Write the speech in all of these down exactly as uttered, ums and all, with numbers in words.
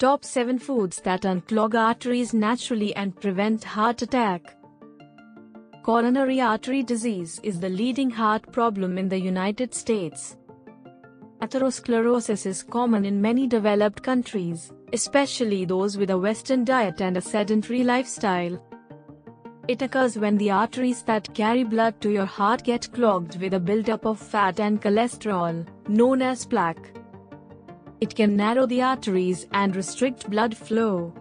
Top seven foods that unclog arteries naturally and prevent heart attack. Coronary artery disease is the leading heart problem in the United States. Atherosclerosis is common in many developed countries, especially those with a Western diet and a sedentary lifestyle. It occurs when the arteries that carry blood to your heart get clogged with a buildup of fat and cholesterol, known as plaque. It can narrow the arteries and restrict blood flow.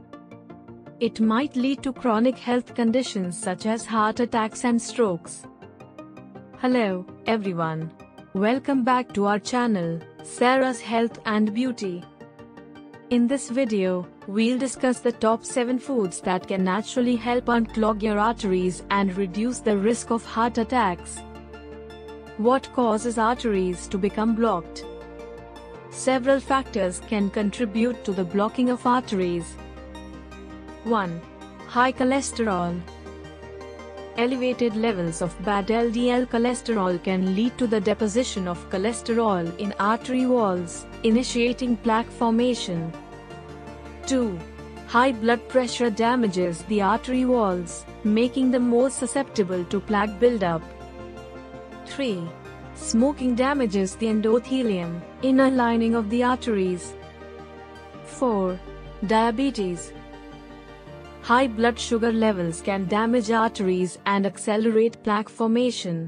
It might lead to chronic health conditions such as heart attacks and strokes. Hello, everyone. Welcome back to our channel, Sarah's Health and Beauty. In this video, we'll discuss the top seven foods that can naturally help unclog your arteries and reduce the risk of heart attacks. What causes arteries to become blocked? Several factors can contribute to the blocking of arteries. one High cholesterol. Elevated levels of bad L D L cholesterol can lead to the deposition of cholesterol in artery walls, initiating plaque formation. two High blood pressure damages the artery walls, making them more susceptible to plaque buildup. three Smoking damages the endothelium, inner lining of the arteries. four Diabetes. High blood sugar levels can damage arteries and accelerate plaque formation.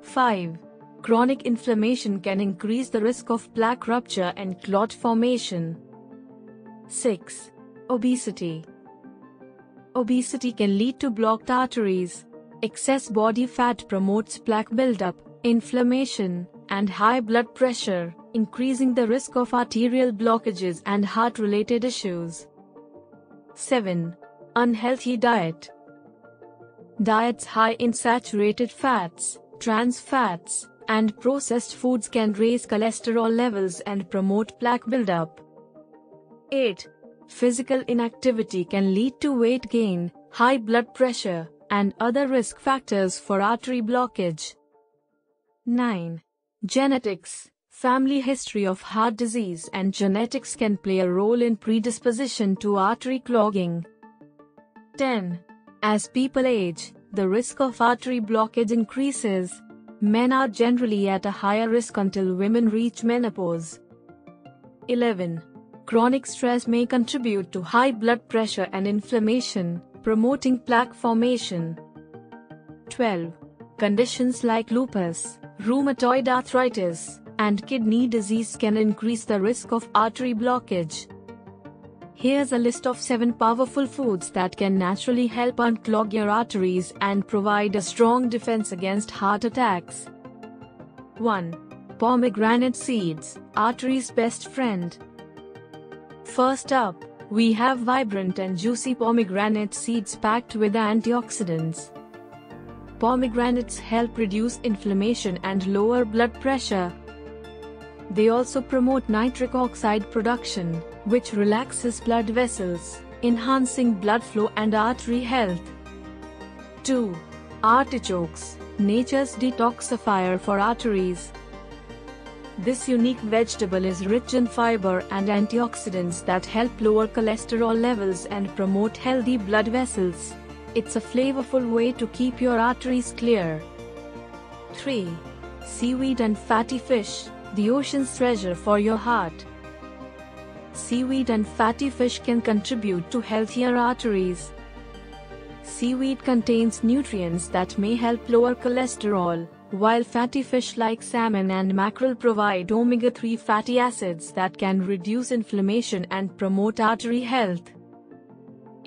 five Chronic inflammation can increase the risk of plaque rupture and clot formation. six Obesity. Obesity can lead to blocked arteries. Excess body fat promotes plaque buildup, inflammation, and high blood pressure, increasing the risk of arterial blockages and heart-related issues. seven Unhealthy diet. Diets high in saturated fats, trans fats, and processed foods can raise cholesterol levels and promote plaque buildup. eight Physical inactivity can lead to weight gain, high blood pressure, and other risk factors for artery blockage. nine Genetics. Family history of heart disease and genetics can play a role in predisposition to artery clogging. ten As people age, the risk of artery blockage increases. Men are generally at a higher risk until women reach menopause. eleven Chronic stress may contribute to high blood pressure and inflammation, promoting plaque formation. twelve Conditions like lupus, rheumatoid arthritis, and kidney disease can increase the risk of artery blockage. Here's a list of seven powerful foods that can naturally help unclog your arteries and provide a strong defense against heart attacks. one Pomegranate seeds, artery's best friend. First up, we have vibrant and juicy pomegranate seeds packed with antioxidants. Pomegranates help reduce inflammation and lower blood pressure. They also promote nitric oxide production, which relaxes blood vessels, enhancing blood flow and artery health. two Artichokes, nature's detoxifier for arteries. This unique vegetable is rich in fiber and antioxidants that help lower cholesterol levels and promote healthy blood vessels. It's a flavorful way to keep your arteries clear. three Seaweed and fatty fish, the ocean's treasure for your heart. Seaweed and fatty fish can contribute to healthier arteries. Seaweed contains nutrients that may help lower cholesterol, while fatty fish like salmon and mackerel provide omega three fatty acids that can reduce inflammation and promote artery health.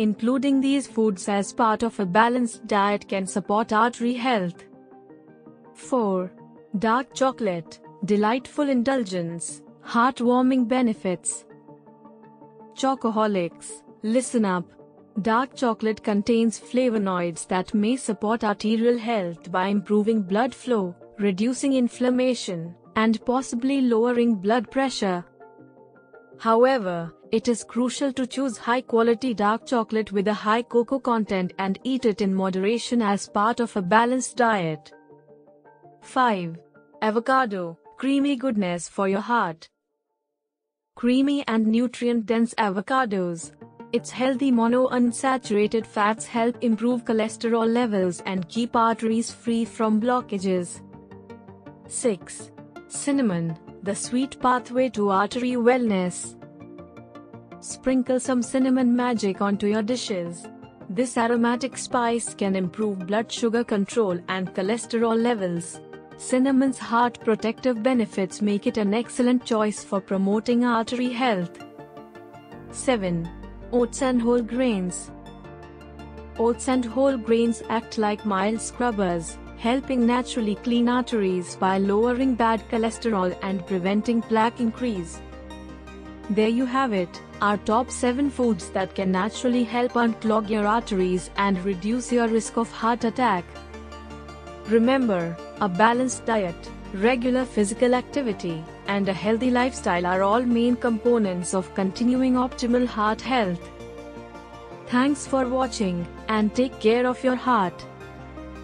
Including these foods as part of a balanced diet can support artery health. four Dark chocolate, delightful indulgence, heartwarming benefits. Chocoholics, listen up. Dark chocolate contains flavonoids that may support arterial health by improving blood flow, reducing inflammation, and possibly lowering blood pressure. However, it is crucial to choose high-quality dark chocolate with a high cocoa content and eat it in moderation as part of a balanced diet. five Avocado, creamy goodness for your heart. Creamy and nutrient-dense avocados. Its healthy monounsaturated fats help improve cholesterol levels and keep arteries free from blockages. six. Cinnamon, the sweet pathway to artery wellness. Sprinkle some cinnamon magic onto your dishes. This aromatic spice can improve blood sugar control and cholesterol levels. Cinnamon's heart protective benefits make it an excellent choice for promoting artery health. seven. Oats and whole grains. Oats and whole grains act like mild scrubbers, helping naturally clean arteries by lowering bad cholesterol and preventing plaque increase. There you have it, our top seven foods that can naturally help unclog your arteries and reduce your risk of heart attack. Remember, a balanced diet, regular physical activity, and a healthy lifestyle are all main components of continuing optimal heart health. Thanks for watching, and take care of your heart.